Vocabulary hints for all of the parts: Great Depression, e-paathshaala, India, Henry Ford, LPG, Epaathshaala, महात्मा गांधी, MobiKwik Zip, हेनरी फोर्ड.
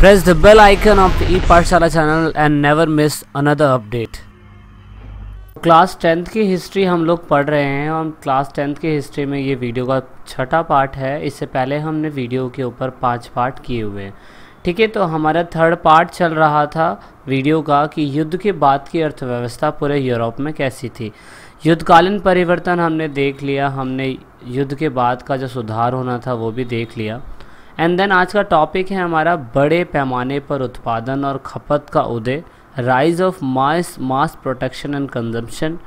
Press the bell icon of the e-paathshaala channel and never miss another update. Class 10th की history हम लोग पढ़ रहे हैं और क्लास 10th की हिस्ट्री में ये वीडियो का छठा पार्ट है। इससे पहले हमने वीडियो के ऊपर 5 पार्ट किए हुए हैं, ठीक है। तो हमारा 3rd पार्ट चल रहा था वीडियो का कि युद्ध के बाद की अर्थव्यवस्था पूरे यूरोप में कैसी थी। युद्धकालीन परिवर्तन हमने देख लिया, हमने युद्ध के बाद का जो सुधार होना था वो भी देख लिया। एंड देन आज का टॉपिक है हमारा बड़े पैमाने पर उत्पादन और खपत का उदय, rise of mass production and consumption.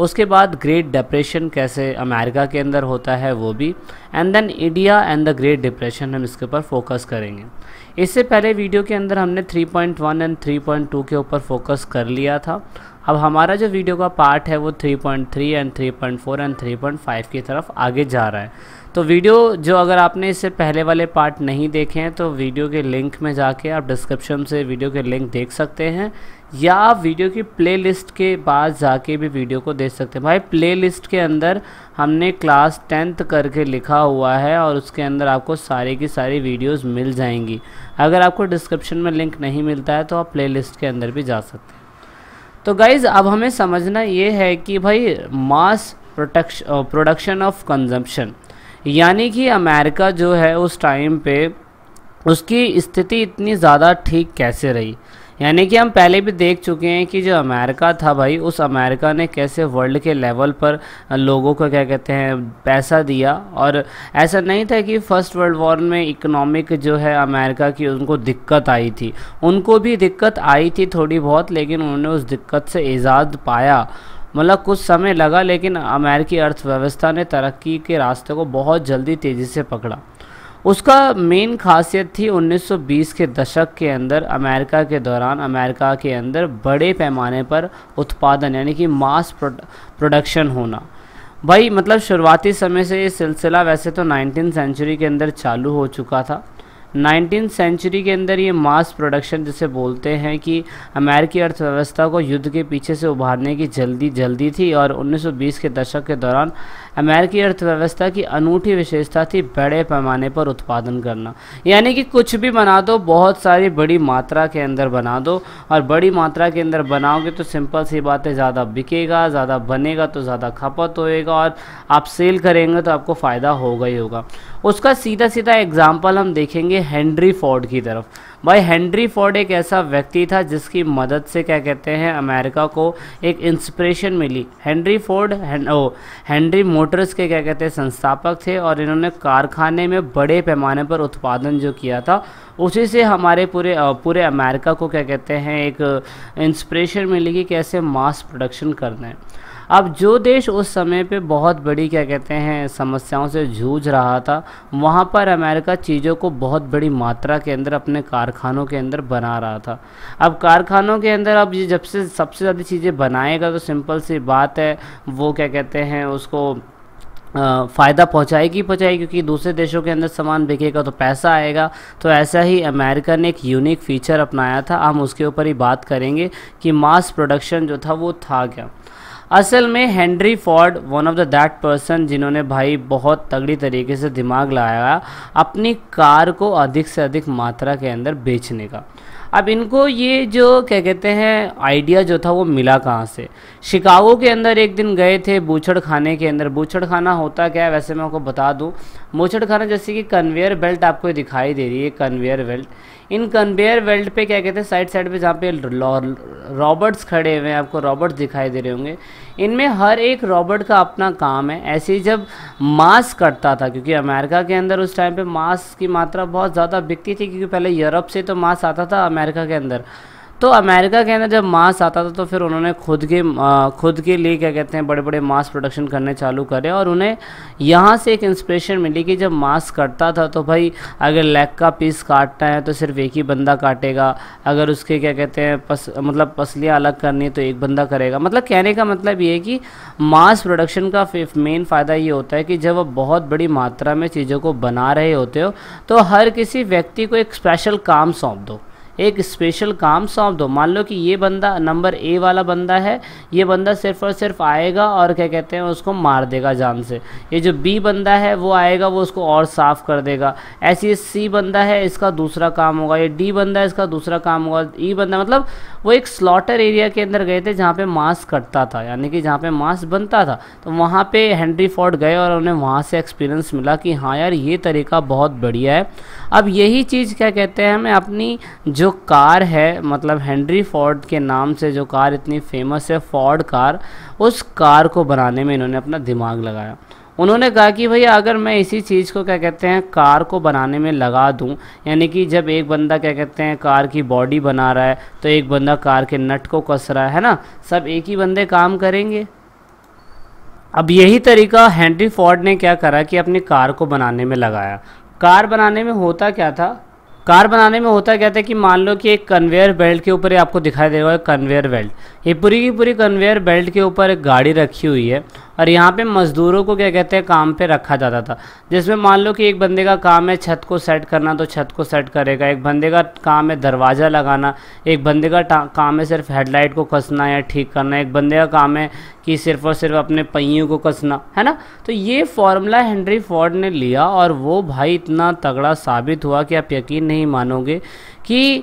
उसके बाद ग्रेट डिप्रेशन कैसे अमेरिका के अंदर होता है वो भी, and then India and the great depression, हम इसके ऊपर फोकस करेंगे। इससे पहले वीडियो के अंदर हमने 3.1 एंड 3.2 के ऊपर फोकस कर लिया था। अब हमारा जो वीडियो का पार्ट है वो 3.3 एंड 3.4 एंड 3.5 की तरफ आगे जा रहा है। तो वीडियो जो अगर आपने इससे पहले वाले पार्ट नहीं देखे हैं तो वीडियो के लिंक में जाके आप डिस्क्रिप्शन से वीडियो के लिंक देख सकते हैं, या आप वीडियो की प्लेलिस्ट के पास जाके भी वीडियो को देख सकते हैं। भाई प्लेलिस्ट के अंदर हमने क्लास 10th करके लिखा हुआ है और उसके अंदर आपको सारे की सारी वीडियोज़ मिल जाएंगी। अगर आपको डिस्क्रिप्शन में लिंक नहीं मिलता है तो आप प्लेलिस्ट के अंदर भी जा सकते हैं। तो गाइज़ अब हमें समझना ये है कि भाई मास प्रोडक्शन ऑफ कंजम्पशन, यानी कि अमेरिका जो है उस टाइम पे उसकी स्थिति इतनी ज़्यादा ठीक कैसे रही। यानी कि हम पहले भी देख चुके हैं कि जो अमेरिका था भाई, उस अमेरिका ने कैसे वर्ल्ड के लेवल पर लोगों को क्या कहते हैं पैसा दिया। और ऐसा नहीं था कि फर्स्ट वर्ल्ड वॉर में इकोनॉमिक जो है अमेरिका की उनको दिक्कत आई थी, उनको भी दिक्कत आई थी थोड़ी बहुत, लेकिन उन्होंने उस दिक्कत से इजाद पाया। मतलब कुछ समय लगा लेकिन अमेरिकी अर्थव्यवस्था ने तरक्की के रास्ते को बहुत जल्दी तेज़ी से पकड़ा। उसका मेन खासियत थी 1920 के दशक के अंदर अमेरिका के दौरान अमेरिका के अंदर बड़े पैमाने पर उत्पादन यानी कि मास प्रोडक्शन होना। भाई मतलब शुरुआती समय से ये सिलसिला वैसे तो 19th सेंचुरी के अंदर चालू हो चुका था। 19th सेंचुरी के अंदर ये मास प्रोडक्शन जिसे बोलते हैं कि अमेरिकी अर्थव्यवस्था को युद्ध के पीछे से उभारने की जल्दी थी। और 1920 के दशक के दौरान अमेरिकी अर्थव्यवस्था की अनूठी विशेषता थी बड़े पैमाने पर उत्पादन करना, यानी कि कुछ भी बना दो, बहुत सारी बड़ी मात्रा के अंदर बना दो। और बड़ी मात्रा के अंदर बनाओगे तो सिंपल सी बात है, ज़्यादा बिकेगा, ज़्यादा बनेगा तो ज़्यादा खपत होएगा, और आप सेल करेंगे तो आपको फ़ायदा होगा ही होगा। उसका सीधा सीधा एग्जाम्पल हम देखेंगे हेनरी फोर्ड की तरफ। भाई हेनरी फोर्ड एक ऐसा व्यक्ति था जिसकी मदद से क्या कहते हैं अमेरिका को एक इंस्पिरेशन मिली। हेनरी फोर्ड हेनरी मोटर्स के क्या कहते हैं संस्थापक थे, और इन्होंने कारखाने में बड़े पैमाने पर उत्पादन जो किया था उसी से हमारे पूरे अमेरिका को क्या कहते हैं एक इंस्पिरेशन मिली कि कैसे मास प्रोडक्शन करना है। अब जो देश उस समय पे बहुत बड़ी क्या कहते हैं समस्याओं से जूझ रहा था, वहाँ पर अमेरिका चीज़ों को बहुत बड़ी मात्रा के अंदर अपने कारखानों के अंदर बना रहा था। अब कारखानों के अंदर अब ये जब से सबसे ज़्यादा चीज़ें बनाएगा तो सिंपल सी बात है वो क्या कहते हैं उसको फ़ायदा पहुंचाएगी, क्योंकि दूसरे देशों के अंदर सामान बिकेगा तो पैसा आएगा। तो ऐसा ही अमेरिका ने एक यूनिक फीचर अपनाया था, हम उसके ऊपर ही बात करेंगे कि मास प्रोडक्शन जो था वो था क्या। असल में हेनरी फोर्ड one of the that person जिन्होंने भाई बहुत तगड़ी तरीके से दिमाग लगाया अपनी कार को अधिक से अधिक मात्रा के अंदर बेचने का। अब इनको ये जो क्या कहते हैं आइडिया जो था वो मिला कहाँ से। शिकागो के अंदर एक दिन गए थे बूचड़ खाने के अंदर। बूचड़ खाना होता क्या है वैसे मैं आपको बता दूँ, बूचड़ खाना जैसे कि कन्वेयर बेल्ट आपको दिखाई दे रही है, कन्वेयर बेल्ट। इन कन्वेयर बेल्ट पे क्या कहते हैं साइड पे जहाँ पे रॉबर्ट्स खड़े हुए हैं, आपको रॉबर्ट्स दिखाई दे रहे होंगे। इनमें हर एक रॉबर्ट का अपना काम है। ऐसे ही जब मांस कटता था, क्योंकि अमेरिका के अंदर उस टाइम पे मांस की मात्रा बहुत ज़्यादा बिकती थी, क्योंकि पहले यूरोप से तो मांस आता था अमेरिका के अंदर। तो अमेरिका के अंदर जब मांस आता था तो फिर उन्होंने खुद के लिए क्या कहते हैं बड़े बड़े मांस प्रोडक्शन करने चालू करे। और उन्हें यहाँ से एक इंस्पिरेशन मिली कि जब मांस कटता था तो भाई अगर लेग का पीस काटना है तो सिर्फ एक ही बंदा काटेगा, अगर उसके क्या कहते हैं पसलियाँ अलग करनी है तो एक बंदा करेगा। मतलब कहने का मतलब ये है कि मांस प्रोडक्शन का मेन फ़ायदा ये होता है कि जब आप बहुत बड़ी मात्रा में चीज़ों को बना रहे होते हो तो हर किसी व्यक्ति को एक स्पेशल काम सौंप दो, एक स्पेशल काम सौंप दो। मान लो कि ये बंदा नंबर ए वाला बंदा है, ये बंदा सिर्फ और सिर्फ आएगा और क्या कहते हैं उसको मार देगा जान से। ये जो बी बंदा है वो आएगा, वो उसको और साफ़ कर देगा। ऐसे ही सी बंदा है, इसका दूसरा काम होगा। ये डी बंदा है, इसका दूसरा काम होगा। ई बंदा मतलब वो एक स्लॉटर एरिया के अंदर गए थे जहाँ पे मांस कटता था, यानी कि जहाँ पे मांस बनता था। तो वहाँ पे हेनरी फोर्ड गए और उन्हें वहाँ से एक्सपीरियंस मिला कि हाँ यार ये तरीका बहुत बढ़िया है। अब यही चीज़ क्या कहते हैं मैं अपनी जो कार है, मतलब हेनरी फोर्ड के नाम से जो कार इतनी फेमस है फोर्ड कार, उस कार को बनाने में इन्होंने अपना दिमाग लगाया। उन्होंने कहा कि भैया अगर मैं इसी चीज़ को क्या कहते हैं कार को बनाने में लगा दूं, यानी कि जब एक बंदा क्या कहते हैं कार की बॉडी बना रहा है तो एक बंदा कार के नट को कस रहा है ना, सब एक ही बंदे काम करेंगे। अब यही तरीका हेनरी फोर्ड ने क्या करा कि अपनी कार को बनाने में लगाया। कार बनाने में होता क्या था, कार बनाने में होता क्या था कि मान लो कि एक कन्वेयर बेल्ट के ऊपर, ये आपको दिखाई देगा एक कन्वेयर बेल्ट, ये पूरी की पूरी कन्वेयर बेल्ट के ऊपर एक गाड़ी रखी हुई है और यहाँ पे मज़दूरों को क्या कहते हैं काम पे रखा जाता था। जिसमें मान लो कि एक बंदे का काम है छत को सेट करना तो छत को सेट करेगा, एक बंदे का काम है दरवाज़ा लगाना, एक बंदे का काम है सिर्फ हेडलाइट को कसना या ठीक करना, एक बंदे का काम है कि सिर्फ और सिर्फ अपने पहियों को कसना, है ना। तो ये फार्मूला हेनरी फोर्ड ने लिया और वो भाई इतना तगड़ा साबित हुआ कि आप यकीन नहीं मानोगे कि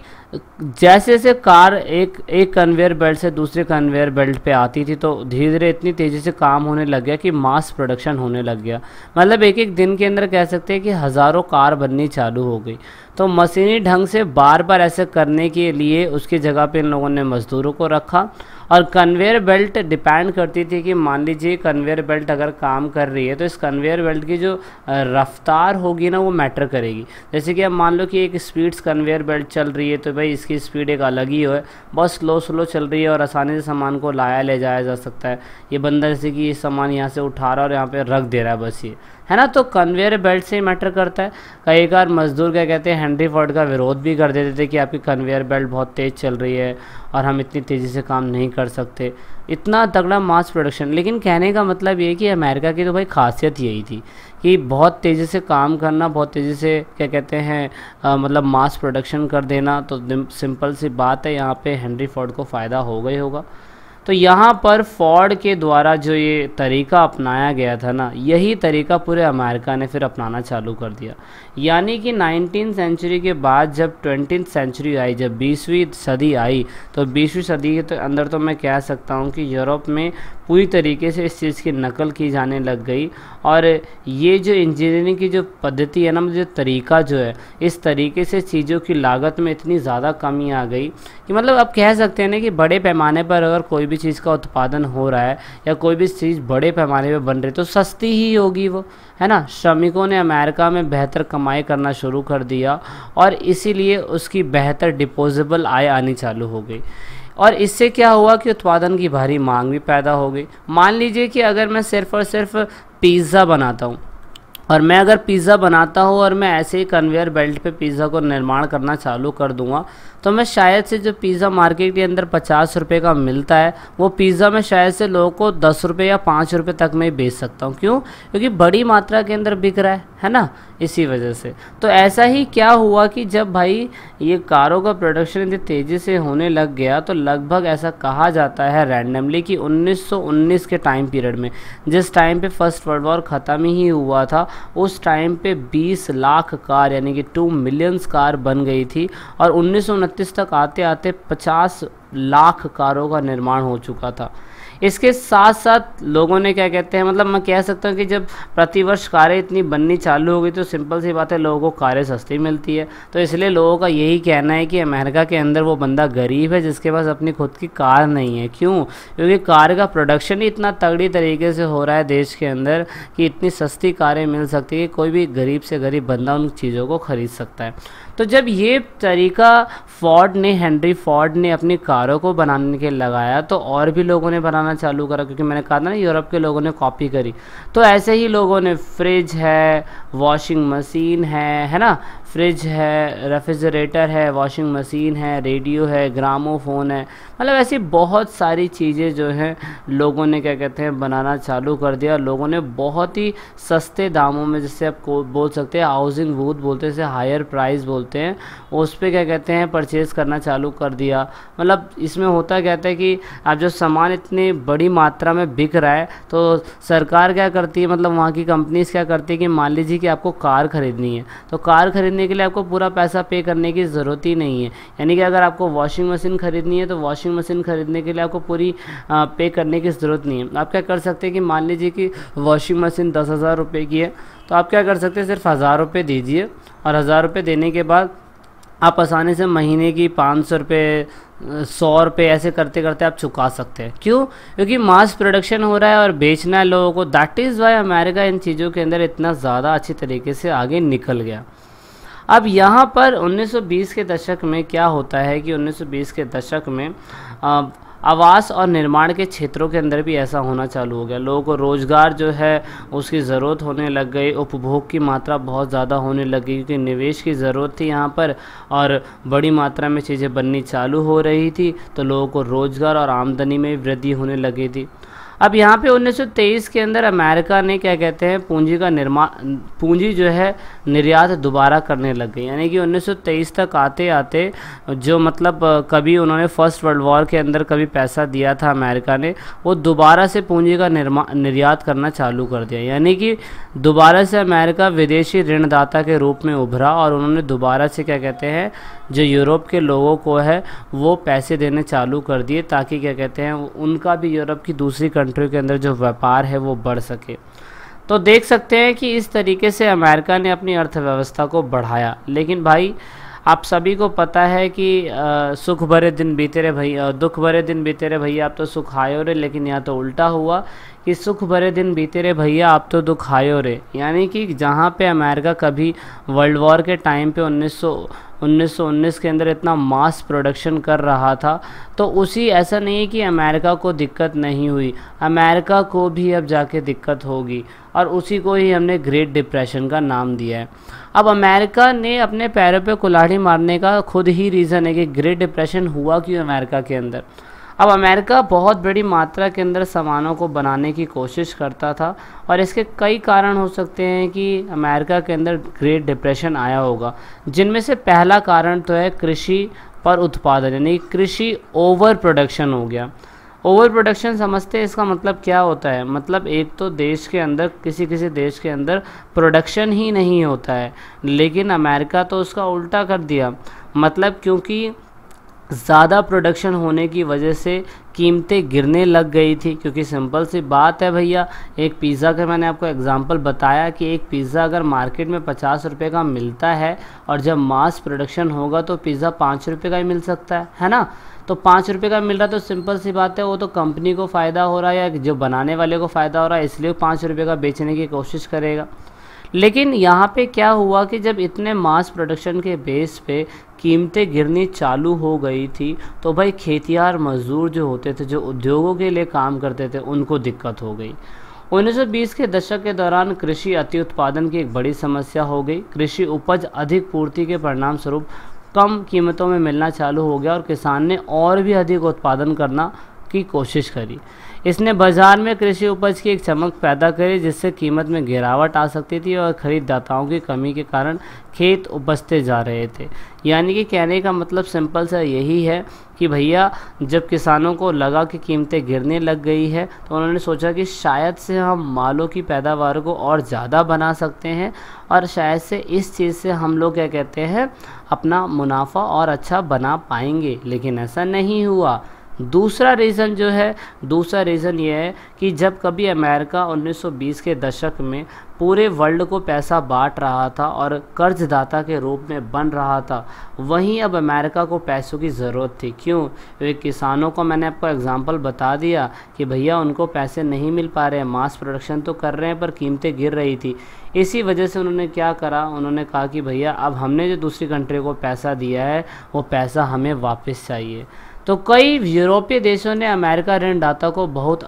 जैसे जैसे कार एक कन्वेयर बेल्ट से दूसरे कन्वेयर बेल्ट पे आती थी तो धीरे धीरे इतनी तेज़ी से काम होने लग गया कि मास प्रोडक्शन होने लग गया। मतलब एक एक दिन के अंदर कह सकते हैं कि हज़ारों कार बननी चालू हो गई। तो मशीनी ढंग से बार बार ऐसे करने के लिए उसकी जगह पे इन लोगों ने मज़दूरों को रखा और कन्वेयर बेल्ट डिपेंड करती थी कि मान लीजिए कन्वेयर बेल्ट अगर काम कर रही है तो इस कन्वेयर बेल्ट की जो रफ्तार होगी ना वो मैटर करेगी। जैसे कि अब मान लो कि एक स्पीड्स कन्वेयर बेल्ट चल रही है तो भाई इसकी स्पीड एक अलग ही है, बहुत स्लो चल रही है और आसानी से सामान को लाया ले जाया जा सकता है। ये बंदा जैसे कि ये सामान यहाँ से उठा रहा है और यहाँ पे रख दे रहा है बस, ये है ना। तो कन्वेयर बेल्ट से मैटर करता है। कई बार मजदूर क्या कहते हैं हेनरी फोर्ड का विरोध भी कर देते थे कि आपकी कन्वेयर बेल्ट बहुत तेज़ चल रही है और हम इतनी तेज़ी से काम नहीं कर सकते, इतना तगड़ा मास प्रोडक्शन। लेकिन कहने का मतलब ये कि अमेरिका की तो भाई खासियत यही थी कि बहुत तेज़ी से काम करना, बहुत तेज़ी से क्या कहते हैं मतलब मास प्रोडक्शन कर देना। तो सिंपल सी बात है यहाँ पे हेनरी फोर्ड को फ़ायदा हो गई होगा। तो यहाँ पर फोर्ड के द्वारा जो ये तरीका अपनाया गया था ना, यही तरीका पूरे अमेरिका ने फिर अपनाना चालू कर दिया। यानी कि 19वीं सेंचुरी के बाद जब 20वीं सेंचुरी आई, जब 20वीं सदी आई, तो 20वीं सदी के तो अंदर तो मैं कह सकता हूँ कि यूरोप में पूरी तरीके से इस चीज़ की नकल की जाने लग गई। और ये जो इंजीनियरिंग की जो पद्धति है ना, जो तरीका जो है, इस तरीके से चीज़ों की लागत में इतनी ज़्यादा कमी आ गई कि मतलब आप कह सकते हैं ना कि बड़े पैमाने पर अगर कोई भी चीज़ का उत्पादन हो रहा है या कोई भी चीज़ बड़े पैमाने पर बन रही है तो सस्ती ही होगी वो, है ना। श्रमिकों ने अमेरिका में बेहतर कमाई करना शुरू कर दिया और इसीलिए उसकी बेहतर डिस्पोजेबल आय आनी चालू हो गई और इससे क्या हुआ कि उत्पादन की भारी मांग भी पैदा हो गई। मान लीजिए कि अगर मैं सिर्फ और सिर्फ पिज़्ज़ा बनाता हूँ और मैं अगर पिज़्ज़ा बनाता हूँ और मैं ऐसे ही कन्वेयर बेल्ट पे पिज़्ज़ा को निर्माण करना चालू कर दूँगा तो मैं शायद से जो पिज़्ज़ा मार्केट के अंदर 50 रुपये का मिलता है वो पिज़्ज़ा मैं शायद से लोगों को 10 रुपये या 5 रुपये तक में बेच सकता हूँ। क्यों? क्योंकि बड़ी मात्रा के अंदर बिक रहा है ना, इसी वजह से। तो ऐसा ही क्या हुआ कि जब भाई ये कारों का प्रोडक्शन इतनी तेज़ी से होने लग गया तो लगभग ऐसा कहा जाता है रैंडमली कि 1919 के टाइम पीरियड में, जिस टाइम पे फर्स्ट वर्ल्ड वॉर ख़त्म ही हुआ था, उस टाइम पे 20 लाख कार यानी कि 2 मिलियन कार बन गई थी और 1929 तक आते आते 50 लाख कारों का निर्माण हो चुका था। इसके साथ साथ लोगों ने क्या कहते हैं मतलब मैं कह सकता हूँ कि जब प्रतिवर्ष कारें इतनी बननी चालू हो गई तो सिंपल सी बात है लोगों को कारें सस्ती मिलती है। तो इसलिए लोगों का यही कहना है कि अमेरिका के अंदर वो बंदा गरीब है जिसके पास अपनी खुद की कार नहीं है। क्यों? क्योंकि कार का प्रोडक्शन ही इतना तगड़ी तरीके से हो रहा है देश के अंदर कि इतनी सस्ती कारें मिल सकती है, कोई भी गरीब से गरीब बंदा उन चीज़ों को ख़रीद सकता है। तो जब ये तरीका हेनरी फोर्ड ने अपनी कारों को बनाने के लगाया तो और भी लोगों ने बनाना चालू करा, क्योंकि मैंने कहा था ना यूरोप के लोगों ने कॉपी करी। तो ऐसे ही लोगों ने फ्रिज है, वॉशिंग मशीन है ना, फ्रिज है, रेफ्रिजरेटर है, वॉशिंग मशीन है, रेडियो है, ग्रामोफोन है, मतलब ऐसी बहुत सारी चीज़ें जो हैं लोगों ने क्या कहते हैं बनाना चालू कर दिया। लोगों ने बहुत ही सस्ते दामों में, जिससे आप को बोल सकते हैं हाउसिंग बूथ बोलते हैं, जैसे हायर प्राइस बोलते हैं, उस पर क्या कहते हैं परचेज़ करना चालू कर दिया। मतलब इसमें होता क्या है कि अब जो सामान इतनी बड़ी मात्रा में बिक रहा है तो सरकार क्या करती है, मतलब वहाँ की कंपनीज़ क्या करती है कि मान लीजिए कि आपको कार ख़रीदनी है तो कार खरीदने के लिए आपको पूरा पैसा पे करने की ज़रूरत ही नहीं है। यानी कि अगर आपको वॉशिंग मशीन ख़रीदनी है तो वॉशिंग मशीन ख़रीदने के लिए आपको पूरी पे करने की ज़रूरत नहीं है। आप क्या कर सकते हैं कि मान लीजिए कि वॉशिंग मशीन 10,000 रुपये की है तो आप क्या कर सकते हैं सिर्फ 1,000 रुपये दीजिए और 1,000 रुपये देने के बाद आप आसानी से महीने की 500 रुपये 100 रुपये ऐसे करते करते आप चुका सकते हैं। क्यों? क्योंकि मास प्रोडक्शन हो रहा है और बेचना है लोगों को। दैट इज़ वाई अमेरिका इन चीज़ों के अंदर इतना ज़्यादा अच्छी तरीके से आगे निकल गया। अब यहाँ पर 1920 के दशक में क्या होता है कि 1920 के दशक में आवास और निर्माण के क्षेत्रों के अंदर भी ऐसा होना चालू हो गया। लोगों को रोज़गार जो है उसकी ज़रूरत होने लग गई, उपभोग की मात्रा बहुत ज़्यादा होने लगी क्योंकि निवेश की ज़रूरत थी यहाँ पर और बड़ी मात्रा में चीज़ें बननी चालू हो रही थी तो लोगों को रोज़गार और आमदनी में वृद्धि होने लगी थी। अब यहाँ पे 1923 के अंदर अमेरिका ने क्या कहते हैं पूंजी का निर्माण, पूंजी जो है निर्यात दोबारा करने लग गई। यानी कि 1923 तक आते आते जो मतलब कभी उन्होंने फर्स्ट वर्ल्ड वॉर के अंदर कभी पैसा दिया था अमेरिका ने, वो दोबारा से पूंजी का निर्यात करना चालू कर दिया। यानी कि दोबारा से अमेरिका विदेशी ऋणदाता के रूप में उभरा और उन्होंने दोबारा से क्या कहते हैं जो यूरोप के लोगों को है वो पैसे देने चालू कर दिए ताकि क्या कहते हैं उनका भी यूरोप की दूसरी कंट्री के अंदर जो व्यापार है वो बढ़ सके। तो देख सकते हैं कि इस तरीके से अमेरिका ने अपनी अर्थव्यवस्था को बढ़ाया। लेकिन भाई आप सभी को पता है कि सुख भरे दिन बीते रहे भैया, दुख भरे दिन बीते रहे भैया आप तो सुख आयो रे, लेकिन यहाँ तो उल्टा हुआ कि सुख भरे दिन बीते रहे भैया आप तो दुख आयो रे। यानी कि जहाँ पे अमेरिका कभी वर्ल्ड वॉर के टाइम पे 1919 के अंदर इतना मास प्रोडक्शन कर रहा था तो उसी ऐसा नहीं है कि अमेरिका को दिक्कत नहीं हुई, अमेरिका को भी अब जाके दिक्कत होगी और उसी को ही हमने ग्रेट डिप्रेशन का नाम दिया है। अब अमेरिका ने अपने पैरों पे कुल्हाड़ी मारने का खुद ही रीज़न है कि ग्रेट डिप्रेशन हुआ क्यों अमेरिका के अंदर। अब अमेरिका बहुत बड़ी मात्रा के अंदर सामानों को बनाने की कोशिश करता था और इसके कई कारण हो सकते हैं कि अमेरिका के अंदर ग्रेट डिप्रेशन आया होगा, जिनमें से पहला कारण तो है कृषि पर उत्पादन, यानी कृषि ओवर प्रोडक्शन हो गया। ओवर प्रोडक्शन समझते हैं इसका मतलब क्या होता है, मतलब एक तो देश के अंदर किसी किसी देश के अंदर प्रोडक्शन ही नहीं होता है, लेकिन अमेरिका तो उसका उल्टा कर दिया। मतलब क्योंकि ज़्यादा प्रोडक्शन होने की वजह से कीमतें गिरने लग गई थी। क्योंकि सिंपल सी बात है भैया, एक पिज़्ज़ा का मैंने आपको एग्जांपल बताया कि एक पिज़्ज़ा अगर मार्केट में 50 रुपये का मिलता है और जब मास प्रोडक्शन होगा तो पिज़्ज़ा 5 रुपये का ही मिल सकता है ना। तो 5 रुपये का मिल रहा तो सिंपल सी बात है वो तो कंपनी को फ़ायदा हो रहा है या जो बनाने वाले को फ़ायदा हो रहा है, इसलिए 5 रुपये का बेचने की कोशिश करेगा। लेकिन यहाँ पे क्या हुआ कि जब इतने मास प्रोडक्शन के बेस पे कीमतें गिरनी चालू हो गई थी तो भाई खेतिहर मज़दूर जो होते थे, जो उद्योगों के लिए काम करते थे, उनको दिक्कत हो गई। 1920 के दशक के दौरान कृषि अति उत्पादन की एक बड़ी समस्या हो गई। कृषि उपज अधिक पूर्ति के परिणाम स्वरूप कम कीमतों में मिलना चालू हो गया और किसान ने और भी अधिक उत्पादन करना की कोशिश करी। इसने बाज़ार में कृषि उपज की एक चमक पैदा करी जिससे कीमत में गिरावट आ सकती थी और ख़रीददाताओं की कमी के कारण खेत उपजते जा रहे थे। यानी कि कहने का मतलब सिंपल सा यही है कि भैया जब किसानों को लगा कि कीमतें गिरने लग गई है तो उन्होंने सोचा कि शायद से हम मालों की पैदावार को और ज़्यादा बना सकते हैं और शायद से इस चीज़ से हम लोग क्या कहते हैं अपना मुनाफा और अच्छा बना पाएंगे, लेकिन ऐसा नहीं हुआ। दूसरा रीज़न ये है कि जब कभी अमेरिका 1920 के दशक में पूरे वर्ल्ड को पैसा बांट रहा था और कर्जदाता के रूप में बन रहा था, वहीं अब अमेरिका को पैसों की ज़रूरत थी। क्यों? क्योंकि किसानों को मैंने आपको एग्जांपल बता दिया कि भैया उनको पैसे नहीं मिल पा रहे हैं, मास प्रोडक्शन तो कर रहे हैं पर कीमतें गिर रही थी। इसी वजह से उन्होंने क्या करा, उन्होंने कहा कि भैया अब हमने जो दूसरी कंट्री को पैसा दिया है वो पैसा हमें वापस चाहिए। तो कई यूरोपीय देशों ने अमेरिका ऋणदाता को बहुत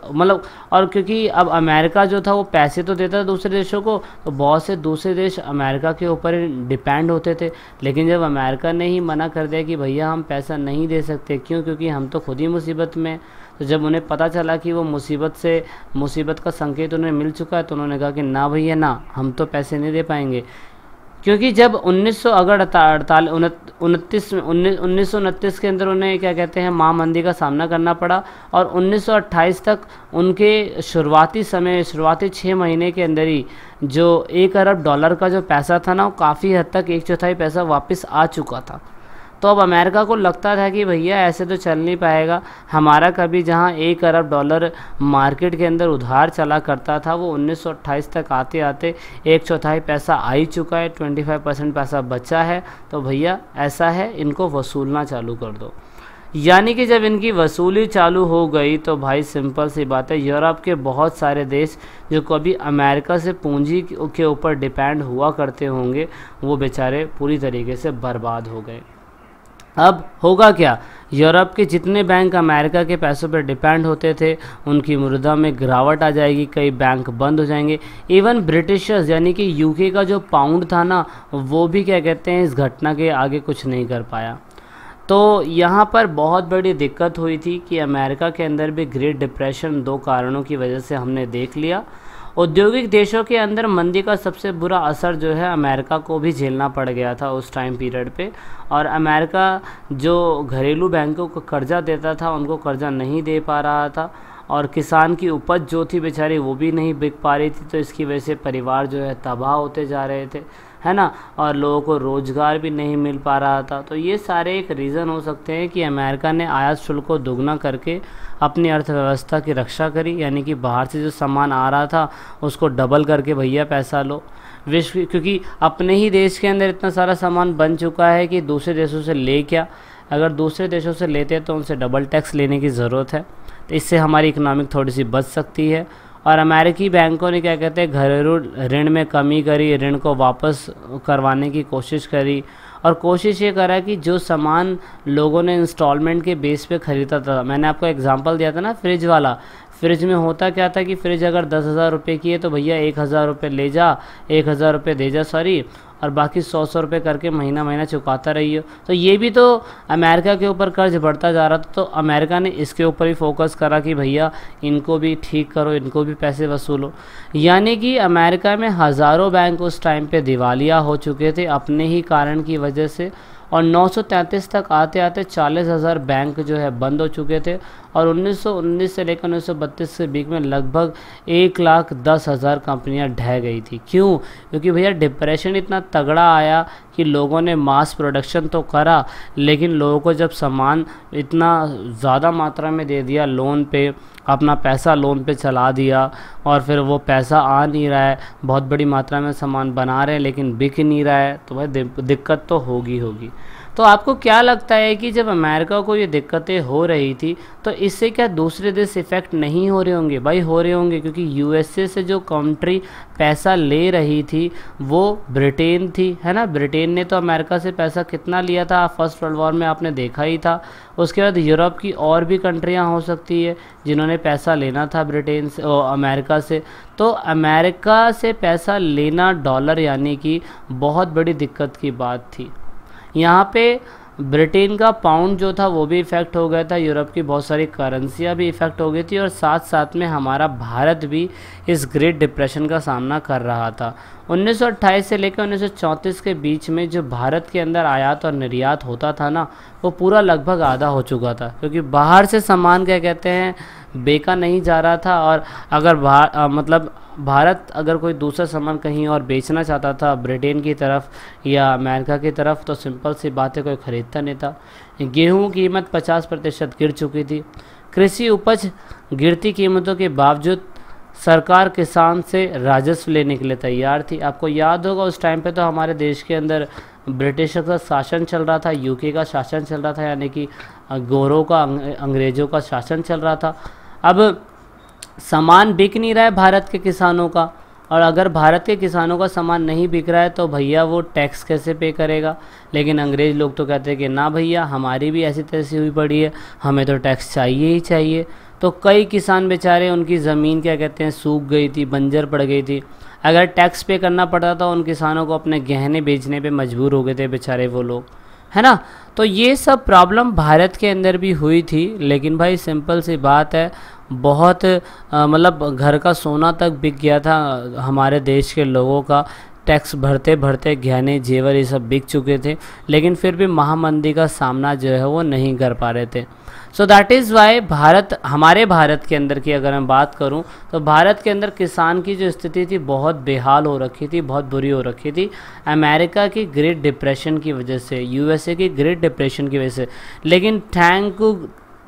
और क्योंकि अब अमेरिका जो था वो पैसे तो देता था दूसरे देशों को, तो बहुत से दूसरे देश अमेरिका के ऊपर डिपेंड होते थे। लेकिन जब अमेरिका ने ही मना कर दिया कि भैया हम पैसा नहीं दे सकते, क्यों? क्योंकि हम तो खुद ही मुसीबत में। तो जब उन्हें पता चला कि वो मुसीबत का संकेत उन्हें मिल चुका है, तो उन्होंने कहा कि ना भैया ना, हम तो पैसे नहीं दे पाएंगे। क्योंकि जब 1929 के अंदर उन्हें क्या कहते हैं महामंदी का सामना करना पड़ा, और 1928 तक उनके शुरुआती 6 महीने के अंदर ही जो $1 अरब का जो पैसा था ना, वो काफ़ी हद तक 1/4 पैसा वापस आ चुका था। तो अब अमेरिका को लगता था कि भैया ऐसे तो चल नहीं पाएगा, हमारा कभी जहां $1 अरब मार्केट के अंदर उधार चला करता था वो 1928 तक आते आते 1/4 पैसा आ ही चुका है, 25% पैसा बचा है। तो भैया ऐसा है, इनको वसूलना चालू कर दो। यानी कि जब इनकी वसूली चालू हो गई तो भाई सिंपल सी बात है, यूरोप के बहुत सारे देश जो कभी अमेरिका से पूंजी के ऊपर डिपेंड हुआ करते होंगे वो बेचारे पूरी तरीके से बर्बाद हो गए। अब होगा क्या, यूरोप के जितने बैंक अमेरिका के पैसों पर डिपेंड होते थे उनकी मुद्रा में गिरावट आ जाएगी, कई बैंक बंद हो जाएंगे। इवन ब्रिटिशर्स यानी कि यूके का जो पाउंड था ना, वो भी क्या कहते हैं इस घटना के आगे कुछ नहीं कर पाया। तो यहाँ पर बहुत बड़ी दिक्कत हुई थी कि अमेरिका के अंदर भी ग्रेट डिप्रेशन 2 कारणों की वजह से हमने देख लिया। औद्योगिक देशों के अंदर मंदी का सबसे बुरा असर जो है अमेरिका को भी झेलना पड़ गया था उस टाइम पीरियड पे, और अमेरिका जो घरेलू बैंकों को कर्जा देता था उनको कर्जा नहीं दे पा रहा था, और किसान की उपज जो थी बेचारी वो भी नहीं बिक पा रही थी। तो इसकी वजह से परिवार जो है तबाह होते जा रहे थे, है ना, और लोगों को रोज़गार भी नहीं मिल पा रहा था। तो ये सारे एक रीज़न हो सकते हैं कि अमेरिका ने आयात शुल्क को दोगुना करके अपनी अर्थव्यवस्था की रक्षा करी, यानी कि बाहर से जो सामान आ रहा था उसको डबल करके भैया पैसा लो। विश्व क्योंकि अपने ही देश के अंदर इतना सारा सामान बन चुका है कि दूसरे देशों से ले क्या, अगर दूसरे देशों से लेते हैं तो उनसे डबल टैक्स लेने की ज़रूरत है। तो इससे हमारी इकनॉमिक थोड़ी सी बच सकती है। और अमेरिकी बैंकों ने क्या कहते हैं घरेलू ऋण में कमी करी, ऋण को वापस करवाने की कोशिश करी, और कोशिश ये करा कि जो सामान लोगों ने इंस्टॉलमेंट के बेस पे ख़रीदा था, मैंने आपको एग्जांपल दिया था ना फ्रिज वाला, फ्रिज में होता क्या था कि फ्रिज अगर 10,000 रुपये की है तो भैया 1,000 रुपये ले जा, 1,000 रुपये दे जा सॉरी, और बाकी 100-100 रुपये करके महीना महीना चुकाता रहिए। तो ये भी तो अमेरिका के ऊपर कर्ज बढ़ता जा रहा था, तो अमेरिका ने इसके ऊपर ही फोकस करा कि भैया इनको भी ठीक करो, इनको भी पैसे वसूलो। यानी कि अमेरिका में हज़ारों बैंक उस टाइम पे दिवालिया हो चुके थे अपने ही कारण की वजह से, और 933 तक आते आते 40,000 बैंक जो है बंद हो चुके थे, और 1919 से लेकर 1932 के बीच में लगभग 1,10,000 कंपनियां ढह गई थी। क्यों? क्योंकि भैया डिप्रेशन इतना तगड़ा आया कि लोगों ने मास प्रोडक्शन तो करा, लेकिन लोगों को जब सामान इतना ज़्यादा मात्रा में दे दिया, लोन पे अपना पैसा लोन पे चला दिया, और फिर वो पैसा आ नहीं रहा है, बहुत बड़ी मात्रा में सामान बना रहे हैं लेकिन बिक नहीं रहा है, तो भाई दिक्कत तो होगी। तो आपको क्या लगता है कि जब अमेरिका को ये दिक्कतें हो रही थी तो इससे क्या दूसरे देश इफ़ेक्ट नहीं हो रहे होंगे? भाई हो रहे होंगे, क्योंकि यूएसए से जो कंट्री पैसा ले रही थी वो ब्रिटेन थी, है ना। ब्रिटेन ने तो अमेरिका से पैसा कितना लिया था, फर्स्ट वर्ल्ड वॉर में आपने देखा ही था। उसके बाद यूरोप की और भी कंट्रियाँ हो सकती है जिन्होंने पैसा लेना था ब्रिटेन से, अमेरिका से। तो अमेरिका से पैसा लेना डॉलर यानी कि बहुत बड़ी दिक्कत की बात थी। यहाँ पे ब्रिटेन का पाउंड जो था वो भी इफ़ेक्ट हो गया था, यूरोप की बहुत सारी करेंसियाँ भी इफ़ेक्ट हो गई थी, और साथ साथ में हमारा भारत भी इस ग्रेट डिप्रेशन का सामना कर रहा था। 1928 से लेकर 1934 के बीच में जो भारत के अंदर आयात और निर्यात होता था ना, वो पूरा लगभग आधा हो चुका था, क्योंकि बाहर से सामान क्या कहते हैं बेका नहीं जा रहा था। और अगर भारत अगर कोई दूसरा सामान कहीं और बेचना चाहता था ब्रिटेन की तरफ या अमेरिका की तरफ, तो सिंपल सी बात है कोई ख़रीदता नहीं था। गेहूं की कीमत 50% गिर चुकी थी। कृषि उपज गिरती कीमतों के बावजूद सरकार किसान से राजस्व लेने के लिए तैयार थी। आपको याद होगा उस टाइम पे तो हमारे देश के अंदर ब्रिटिशों का शासन चल रहा था, यूके का शासन चल रहा था, यानी कि गोरों का अंग्रेज़ों का शासन चल रहा था। अब सामान बिक नहीं रहा है भारत के किसानों का, और अगर भारत के किसानों का सामान नहीं बिक रहा है तो भैया वो टैक्स कैसे पे करेगा। लेकिन अंग्रेज़ लोग तो कहते हैं कि ना भैया हमारी भी ऐसी तैसी हुई पड़ी है, हमें तो टैक्स चाहिए ही चाहिए। तो कई किसान बेचारे उनकी ज़मीन क्या कहते हैं सूख गई थी, बंजर पड़ गई थी। अगर टैक्स पे करना पड़ता तो उन किसानों को अपने गहने बेचने पर मजबूर हो गए थे बेचारे वो लोग, है ना। तो ये सब प्रॉब्लम भारत के अंदर भी हुई थी। लेकिन भाई सिंपल सी बात है, बहुत मतलब घर का सोना तक बिक गया था हमारे देश के लोगों का, टैक्स भरते भरते गहने जेवर ये सब बिक चुके थे। लेकिन फिर भी महामंदी का सामना जो है वो नहीं कर पा रहे थे। So that is why Bharat, हमारे भारत के अंदर की अगर मैं बात करूं तो भारत के अंदर किसान की जो स्थिति थी बहुत बेहाल हो रखी थी, बहुत बुरी हो रखी थी अमेरिका की ग्रेट डिप्रेशन की वजह से, यूएसए की ग्रेट डिप्रेशन की वजह से। लेकिन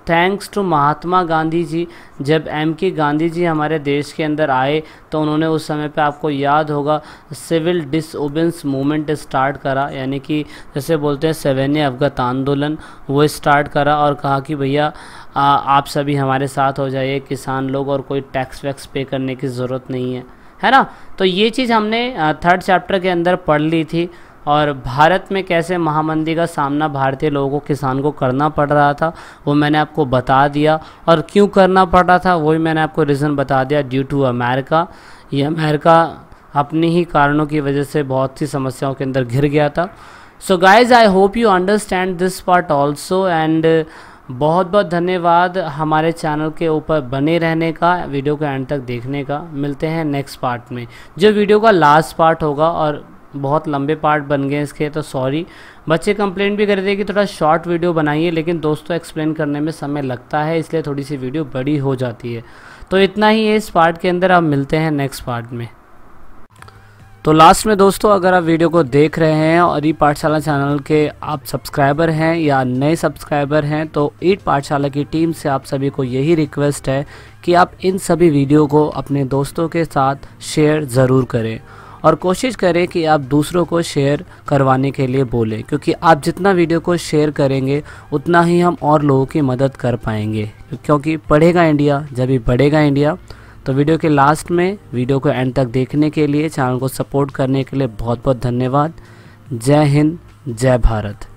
थैंक्स टू महात्मा गांधी जी, जब एम.के. गांधी जी हमारे देश के अंदर आए तो उन्होंने उस समय पे आपको याद होगा सिविल डिसओबेंस मूवमेंट स्टार्ट करा, यानी कि जैसे बोलते हैं सेवन्य अवगत आंदोलन, वो स्टार्ट करा और कहा कि भैया आप सभी हमारे साथ हो जाइए किसान लोग और कोई टैक्स वैक्स पे करने की ज़रूरत नहीं है, है ना। तो ये चीज़ हमने थर्ड चैप्टर के अंदर पढ़ ली थी और भारत में कैसे महामंदी का सामना भारतीय लोगों को, किसान को करना पड़ रहा था वो मैंने आपको बता दिया। और क्यों करना पड़ रहा था वही मैंने आपको रीज़न बता दिया, ड्यू टू अमेरिका। ये अमेरिका अपने ही कारणों की वजह से बहुत सी समस्याओं के अंदर घिर गया था। So guys I hope you understand this part also and बहुत बहुत धन्यवाद हमारे चैनल के ऊपर बने रहने का, वीडियो को एंड तक देखने का। मिलते हैं नेक्स्ट पार्ट में जो वीडियो का लास्ट पार्ट होगा और बहुत लंबे पार्ट बन गए इसके, तो सॉरी। बच्चे कंप्लेंट भी कर थे कि थोड़ा शॉर्ट वीडियो बनाइए, लेकिन दोस्तों एक्सप्लेन करने में समय लगता है इसलिए थोड़ी सी वीडियो बड़ी हो जाती है। तो इतना ही है इस पार्ट के अंदर, आप मिलते हैं नेक्स्ट पार्ट में। तो लास्ट में दोस्तों अगर आप वीडियो को देख रहे हैं और ई पाठशाला चैनल के आप सब्सक्राइबर हैं या नए सब्सक्राइबर हैं तो ई पाठशाला की टीम से आप सभी को यही रिक्वेस्ट है कि आप इन सभी वीडियो को अपने दोस्तों के साथ शेयर ज़रूर करें और कोशिश करें कि आप दूसरों को शेयर करवाने के लिए बोलें, क्योंकि आप जितना वीडियो को शेयर करेंगे उतना ही हम और लोगों की मदद कर पाएंगे, क्योंकि पढ़ेगा इंडिया जब ही बढ़ेगा इंडिया। तो वीडियो के लास्ट में वीडियो को एंड तक देखने के लिए, चैनल को सपोर्ट करने के लिए बहुत बहुत धन्यवाद। जय हिंद, जय भारत।